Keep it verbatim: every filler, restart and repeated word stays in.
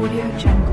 Audio Jungle.